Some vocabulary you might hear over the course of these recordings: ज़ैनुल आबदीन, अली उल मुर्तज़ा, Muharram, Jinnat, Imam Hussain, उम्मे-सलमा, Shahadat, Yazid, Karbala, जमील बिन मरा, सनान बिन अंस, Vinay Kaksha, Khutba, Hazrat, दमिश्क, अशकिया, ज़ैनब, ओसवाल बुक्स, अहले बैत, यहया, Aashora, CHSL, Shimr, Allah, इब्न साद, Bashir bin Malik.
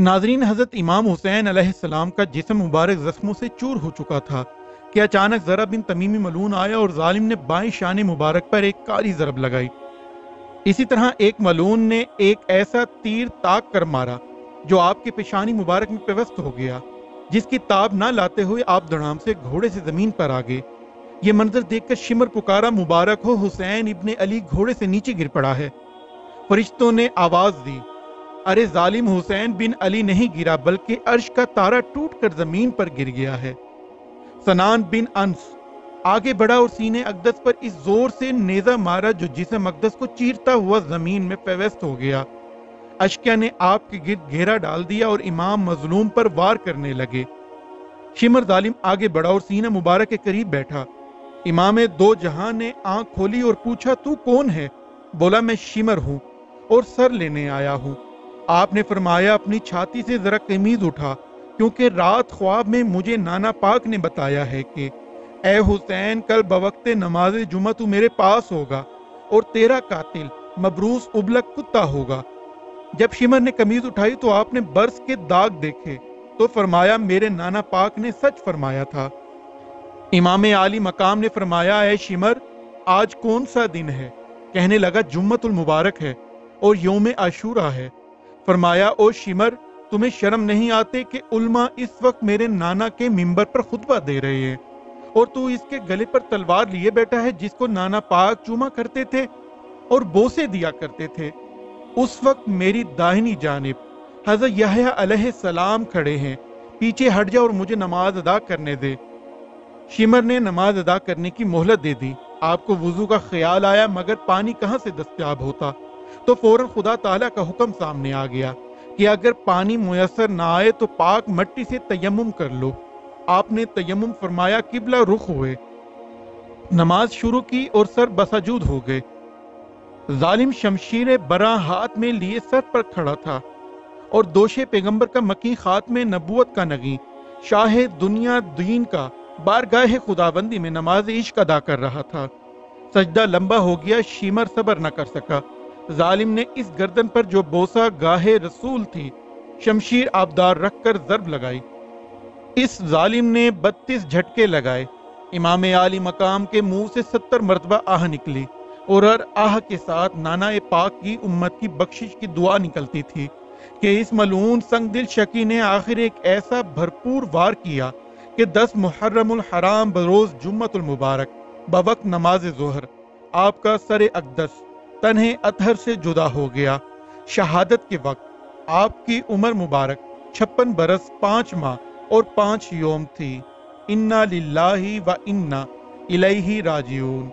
नाजरीन, हजरत इमाम हुसैन अलैहिस्सलाम का जिस्म मुबारक जख्मों से चूर हो चुका था कि अचानक ज़रा बिन तमीमी मलून आया और जालिम ने बाएं शान मुबारक पर एक कारी ज़रब लगाई। इसी तरह एक मलून ने एक ऐसा तीर ताक कर मारा जो आपके पेशानी मुबारक में पेवस्त हो गया, जिसकी ताब ना लाते हुए आप धड़ाम से घोड़े से ज़मीन पर आ गए। ये मंजर देखकर शिमर पुकारा, मुबारक हो, हुसैन इब्ने अली घोड़े से नीचे गिर पड़ा है। फरिश्तों ने आवाज़ दी, अरे जालिम, हुसैन बिन अली नहीं गिरा बल्कि अर्श का तारा टूटकर जमीन पर गिर गया है। सनान बिन अंस आगे बढ़ा और सीने अकदस पर इस जोर से नेजा मारा जो जिस्म अकदस को चीरता हुआ जमीन में पेवस्त हो गया। अशकिया ने आपके गिर्द घेरा डाल दिया और इमाम मजलूम पर वार करने लगे। शिमर जालिम आगे बढ़ा और सीना मुबारक के करीब बैठा। इमाम दो जहां ने आंख खोली और पूछा, तू कौन है? बोला, मैं शिमर हूँ और सर लेने आया हूँ। आपने फरमाया, अपनी छाती से जरा कमीज उठा क्योंकि रात ख्वाब में मुझे नाना पाक ने बताया है कि ए हुसैन, कल बवक्ते नमाज जुमा तू मेरे पास होगा और तेरा कातिल मबरूस उबलक कुत्ता होगा। जब शिमर ने कमीज उठाई तो आपने बर्स के दाग देखे तो फरमाया, मेरे नाना पाक ने सच फरमाया था। इमाम आली मकाम ने फरमाया, ए शिमर, आज कौन सा दिन है? कहने लगा, जुम्मतुल मुबारक है और यौम आशूरा है। फरमाया, ओ शिमर, तुम्हें शर्म नहीं आते कि उल्मा इस वक्त मेरे नाना के मिंबर पर खुतबा दे रहे हैं और तू इसके गले पर तलवार लिए बैठा है जिसको नाना पाक चूमा करते थे और बोसे दिया करते थे। उस वक्त मेरी दाहिनी जानिब हजरत यहया अलैहिस्सलाम खड़े हैं, पीछे हट जा और मुझे नमाज अदा करने दे। शिमर ने नमाज अदा करने की मोहलत दे दी। आपको वुजू का ख्याल आया मगर पानी कहाँ से दस्तियाब होता, तो फौरन खुदा ताला का हुक्म सामने आ गया कि अगर पानी मुयसर ना आए तो पाक मट्टी से तयम्मुम कर लो। आपने तयम्मुम फरमाया, किबला रुख हुए, नमाज शुरू की और सर बसाजूद हो गए। जालिम शमशीर बरा हाथ में लिए सर पर खड़ा था और दोषे पैगंबर का मकी, खात्मे नबूवत का नगी, शाहे दुनिया दीन का, बारगाहे खुदाबंदी में नमाज इश्क अदा कर रहा था। सजदा लंबा हो गया, शिमर सबर न कर सका। जालिम ने इस गर्दन पर जो बोसा गाहे रसूल थी, शमशीर आबदार रखकर जरब लगाई। इस जालिम ने 32 झटके लगाए। इमाम आली मकाम के मुंह से 70 मरतबा आह निकली और हर आह के साथ नाना ए पाक की उम्मत की बख्शिश की दुआ निकलती थी कि इस मलून संगदिल शकी ने आखिर एक ऐसा भरपूर वार किया कि 10 मुहर्रमुल हराम बरोज जुम्मतुल मुबारक बवक्त नमाज जोहर आपका सर अकदस तन्हे अतहर से जुदा हो गया। शहादत के वक्त आपकी उम्र मुबारक 56 बरस 5 माह और 5 योम थी। इन्ना लिल्लाही व इन्ना इलैहि राजिऊन।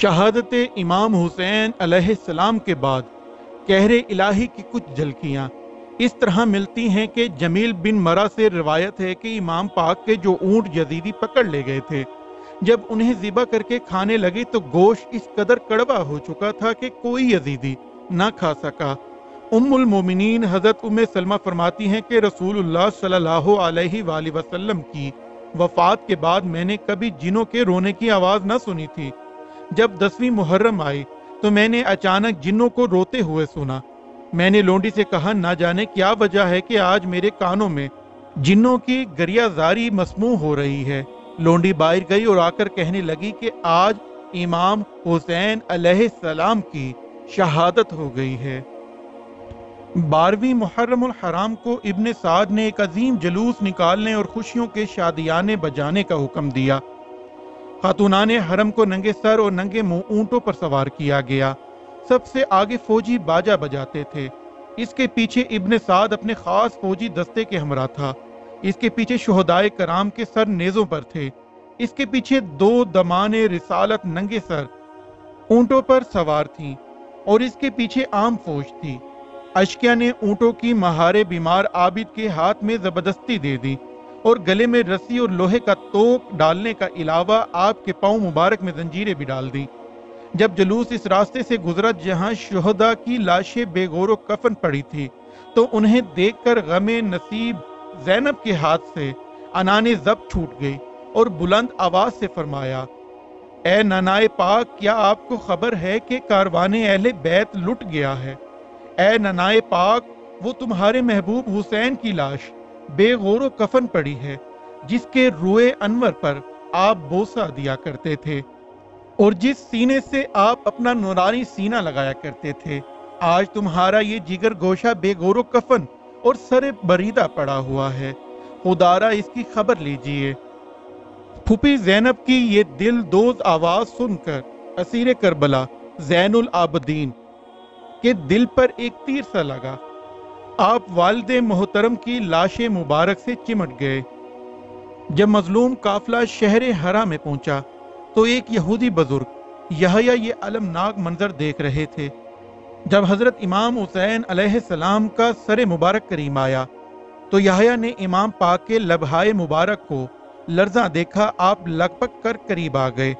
शहादत इमाम हुसैन अलैहिस्सलाम के बाद कहरे इलाही की कुछ झलकियाँ इस तरह मिलती हैं कि जमील बिन मरा से रिवायत है कि इमाम पाक के जो ऊँट यजीदी पकड़ ले गए थे, जब उन्हें ज़िबा करके खाने लगे तो गोश्त इस कदर कड़वा हो चुका था कि कोई यजीदी ना खा सका। उम्मुल मोमिनीन हज़रत उम्मे-सलमा फरमाती हैं कि रसूलुल्लाह सल्लल्लाहु अलैहि वसल्लम की वफ़ात के बाद मैंने कभी जिनों के रोने की आवाज़ ना सुनी थी। जब 10वीं मुहर्रम आई तो मैंने अचानक जिन्नों को रोते हुए सुना। मैंने लोंडी से कहा, ना जाने क्या वजह है कि आज मेरे कानों में जिन्नों की गरियाजारी मसमू हो रही है। लोंडी बाहर गई और आकर कहने लगी कि आज इमाम हुसैन अलैहिस्सलाम की शहादत हो गई है। 12वीं मुहर्रमुल हराम को इब्न साद ने एक अजीम जुलूस निकालने और खुशियों के शादियाने बजाने का हुक्म दिया। खातूनाने हरम को नंगे सर और नंगे मुंह ऊँटों पर सवार किया गया। सबसे आगे फौजी बाजा बजाते थे, इसके पीछे इब्न साद अपने खास फौजी दस्ते के हमरा था। इसके पीछे शुहदाए कराम के सर नेजों पर थे। इसके पीछे 2 दमाने रिसालत नंगे सर ऊँटों पर सवार थीं और इसके पीछे आम फौज थी। अशकिया ने ऊँटों की महारे बीमार आबिद के हाथ में जबरदस्ती दे दी और गले में रस्सी और लोहे का तोप डालने का अलावा आपके पाँव मुबारक में जंजीरें भी डाल दी। जब जुलूस इस रास्ते से गुजरा जहाँ शुहदा की लाशें बेगोरो कफन पड़ी थी तो उन्हें देखकर गमे नसीब ज़ैनब के हाथ से अनाने ज़ब छूट गई और बुलंद आवाज़ से फरमाया, ए नानाए पाक, क्या आपको खबर है कि कारवाने अहले बैत लुट गया है? ए नानाए पाक, वो तुम्हारे महबूब हुसैन की लाश बेगौर कफन पड़ी है जिसके रूए अनवर पर आप बोसा दिया करते थे और जिस सीने से आप अपना नूरानी सीना लगाया करते थे, आज तुम्हारा ये जिगर गोशा बेगौर कफन और सरे बरीदा पड़ा हुआ है। खुदारा इसकी खबर लीजिए। फुपी ज़ैनब की ये दिल दोज आवाज़ सुनकर असीर करबला ज़ैनुल आबदीन के दिल पर एक तीर सा लगा। आप वालिदे मोहतरम की लाश मुबारक से चिमट गए। जब मजलूम काफिला शहर हरा में पहुंचा तो एक यहूदी बुजुर्ग यहया ये अलमनाक मंजर देख रहे थे। जब हज़रत इमाम हुसैन अलैहिस्सलाम का सर मुबारक करीम आया तो यहया ने इमाम पाक के लबहाए मुबारक को लर्जा देखा। आप लगभग कर करीब आ गए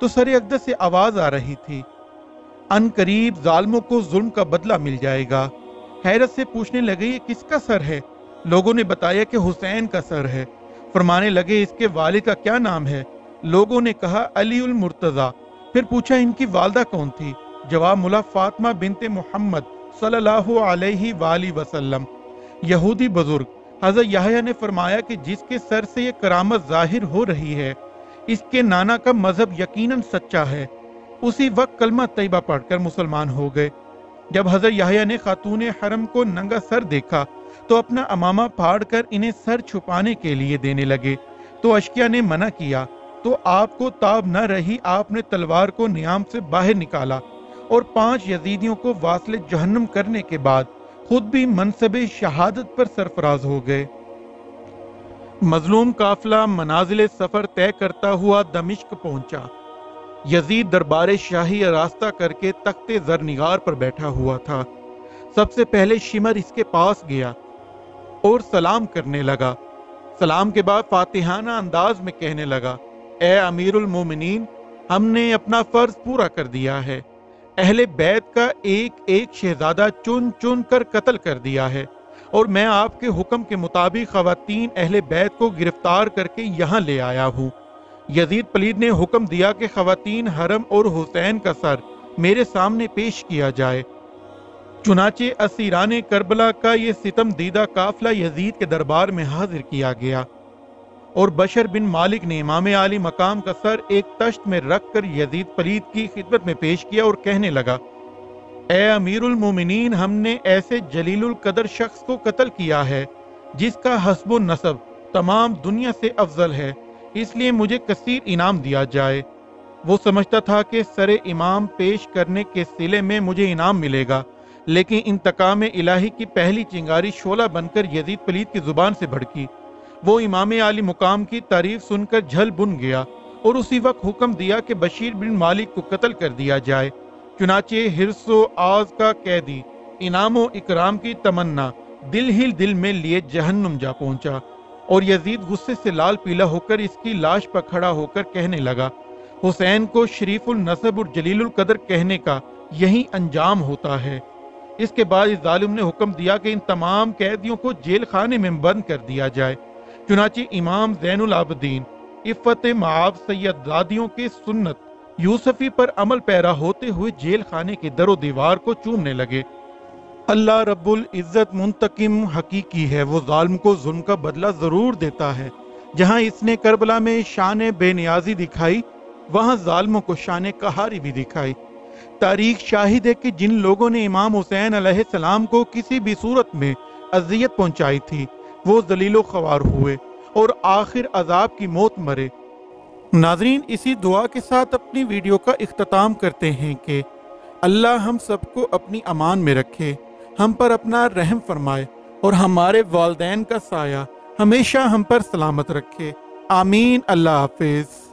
तो सर अकदस से आवाज़ आ रही थी, अन करीब जालिमों को जुल्म का बदला मिल जाएगा। हैरत से पूछने लगे, ये किसका सर है? लोगों ने बताया कि हुसैन का सर है। फरमाने लगे, इसके वाले का क्या नाम है? लोगों ने कहा अली उल मुर्तज़ा। फिर पूछा, इनकी वालदा कौन थी? जवाब मुला फातिमा बिनते मोहम्मद सल्लल्लाहु अलैहि वाली वसल्लम। यहूदी बुजुर्ग हज़रत यहया ने फरमाया कि जिसके सर से ये करामत जाहिर हो रही है, इसके नाना का मजहब यकीनन सच्चा है। उसी वक्त कलमा तैयबा पढ़कर मुसलमान हो गए। जब हज़रत यहया ने खातून हरम को नंगा सर देखा तो अपना अमामा फाड़ कर इन्हें सर छुपाने के लिए देने लगे तो अश्किया ने मना किया। तो आपको ताब न रही, आपने तलवार को नियाम से बाहर निकाला और 5 यजीदियों को वास्ले जहन्नम करने के बाद खुद भी मनसबे शहादत पर सरफराज हो गए। मजलूम काफिला मनाजिले सफर तय करता हुआ दमिश्क पहुंचा। यजीद दरबार शाही रास्ता करके तख्ते जरनिगार पर बैठा हुआ था। सबसे पहले शिमर इसके पास गया और सलाम करने लगा। सलाम के बाद फातिहाना अंदाज में कहने लगा, ए अमीरुल मोमिनीन, हमने अपना फर्ज पूरा कर दिया है। अहले बैत का एक एक शहजादा चुन चुन कर कत्ल कर दिया है और मैं आपके हुक्म के मुताबिक खवातीन अहले बैत को गिरफ्तार करके यहाँ ले आया हूँ। यजीद पलीद ने हुक्म दिया कि खवातीन हरम और हुसैन का सर मेरे सामने पेश किया जाए। चुनाचे असीराने करबला का ये सितम दीदा काफिला यजीद के दरबार में हाजिर किया गया और बशर बिन मालिक ने इमाम आली मकाम का सर एक तश्त में रख कर यजीद पलीद की खिदमत में पेश किया और कहने लगा, ए अमीरुल मोमिनीन, हमने ऐसे जलीलुल कदर शख्स को कत्ल किया है जिसका हस्बो नसब तमाम दुनिया से अफजल है, इसलिए मुझे कसीर इनाम दिया जाए। वो समझता था कि सर इमाम पेश करने के सिले में मुझे इनाम मिलेगा, लेकिन इंतकाम इलाही की पहली चिंगारी शोला बनकर यजीद पलीद की जुबान से भड़की। वो इमाम आली मुकाम की तारीफ सुनकर झल बुन गया और उसी वक्त हुक्म दिया कि बशीर बिन मालिक को कत्ल कर दिया जाए। चुनाचे हिरसो आज का कैदी इनाम व इकराम की तमन्ना दिल ही दिल में लिए जहन्नुम जा पहुंचा और यजीद गुस्से से लाल पीला होकर इसकी लाश पर खड़ा होकर कहने लगा, हुसैन को शरीफुल नसब और जलीलुल कदर कहने का यही अंजाम होता है। इसके बाद इस जालिम ने हुक्म दिया कि इन तमाम कैदियों को जेल खाने में बंद कर दिया जाए। चुनाचे इमाम ज़ैनुल आबदीन इफ़्फ़त माआब सैयदादियों के सुन्नत यूसुफी पर अमल पैरा होते हुए जेल खाने के दरो दीवार को चूमने लगे। अल्लाह रब्बुल इज़्ज़त मुंतकिम हकीकी है, वो ज़ालिम को जुल्म का बदला ज़रूर देता है। जहाँ इसने करबला में शान बेनियाजी दिखाई, वहाँ ज़ालिमों को शान कहारी भी दिखाई। तारीख शाहिद है कि जिन लोगों ने इमाम हुसैन अलैहिस्सलाम को किसी भी सूरत में अजियत पहुँचाई थी, वो जलीलो ख्वार हुए और आखिर अजाब की मौत मरे। नाजरीन, इसी दुआ के साथ अपनी वीडियो का इख्तिताम करते हैं कि अल्लाह हम सबको अपनी अमान में रखे, हम पर अपना रहम फरमाए और हमारे वालदैन का साया हमेशा हम पर सलामत रखे। आमीन। अल्लाह हाफिज़।